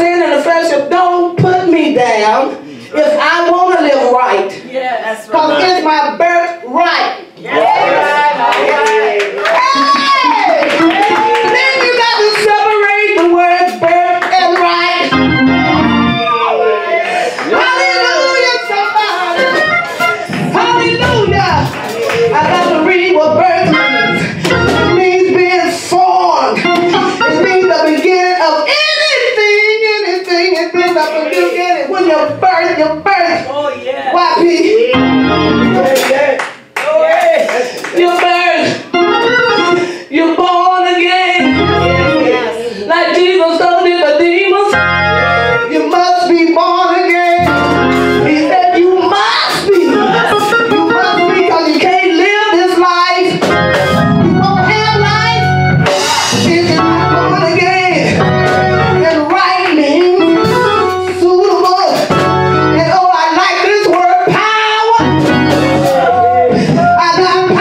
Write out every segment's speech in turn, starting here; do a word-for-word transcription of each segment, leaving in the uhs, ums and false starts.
sin and the flesh, don't put me down if I want to live right. Because yes, right. It's my birthright. Yes. Yes. Yes. Yes. Hey! Then you got to separate the words birth and right. Yes. Hallelujah, somebody. Hallelujah. I got to read what birth means. It means being formed. It means the beginning of anything, anything. It means the beginning when you're birth, your birth. Oh, yeah. Y P. Yeah. Yeah. You're birth. You're born again. Yes. Like Jesus told Nicodemus, you must be born again. He said you must be. You must be because you can't live this life. You don't have life if you're not born again. And right name, suitable. And oh, I like this word, power. I got power.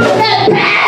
That path.